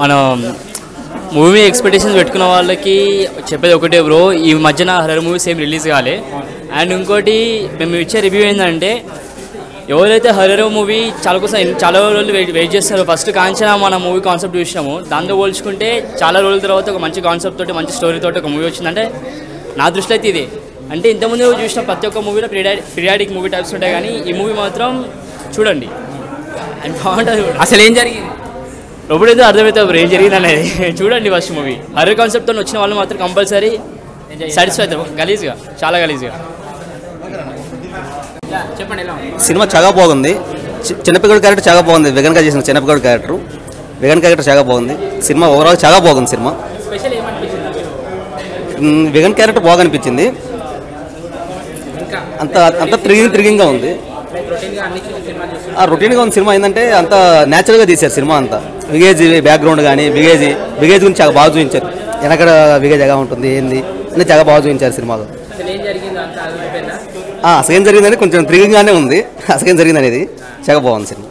मन movie expectations పెట్టుకున్న వాళ్ళకి చెప్పేది ఒకటే బ్రో ఈ మధ్యన హర్రర్ మూవీస్ ఏం రిలీజ్ కాలే అండ్ ఇంకోటి మేము ఇచ్చే రివ్యూ ఏందంటే ఎవరైతే హర్రర్ మూవీ చాలా కోసం చాలా రోజులు వెయిట్ చేస్తారో ఫస్ట్ కాంచనా మన మూవీ కాన్సెప్ట్ చూసాము దాంతో పోల్చుకుంటే చాలా రోజుల తర్వాత ఒక మంచి కాన్సెప్ట్ తోటి మంచి స్టోరీ తోటి ఒక మూవీ వచ్చిందంటే నా దృష్టిలో అయితే ఇది అంటే ఇంతకుముందు చూసిన ప్రతి ఒక్క మూవీలో పీరియాడిక్ మూవీ టైప్స్ ఉంటాయి కానీ ఈ మూవీ మాత్రం చూడండి అండ్ బాగుంటుంది అసలు ఏం జరిగింది ఎప్పుడైతే అర్థమవుతుంది బ్రో ఏం జరిగిందనేది చూడండి ఫస్ట్ మూవీ హర్రర్ కాన్సెప్ట్తో వచ్చిన వాళ్ళు మాత్రం కంపల్సరీ సాటిస్ఫై అవుతారు గలీజ్గా చాలా గలీజ్గా సినిమా చాలా బాగుంది చిన్నపిల్లడి క్యారెక్టర్ చాలా బాగుంది వెగన్గా చేసిన చిన్నపిల్లడి క్యారెక్టర్ వెగన్ క్యారెక్టర్ చాలా బాగుంది సినిమా ఓవరాల్ చాలా బాగుంది సినిమా వెగన్ క్యారెక్టర్ బాగా అనిపించింది అంత థ్రిల్లింగ్గా ఉంది రొటీన్గా ఉంది సినిమా ఏంటంటే అంత న్యాచురల్గా తీశారు సినిమా అంతా విగేజ్ బ్యాక్గ్రౌండ్ కానీ విగేజ్ గురించి చాలా బాగా చూపించారు వెనకడ విగేజ్ ఎలా ఉంటుంది ఏంది అని చాలా బాగా చూపించారు సినిమాలో అసలు ఏం జరిగిందని కొంచెం థ్రిల్లింగ్గానే ఉంది అసలు ఏం జరిగిందనేది చాలా బాగుంది సినిమా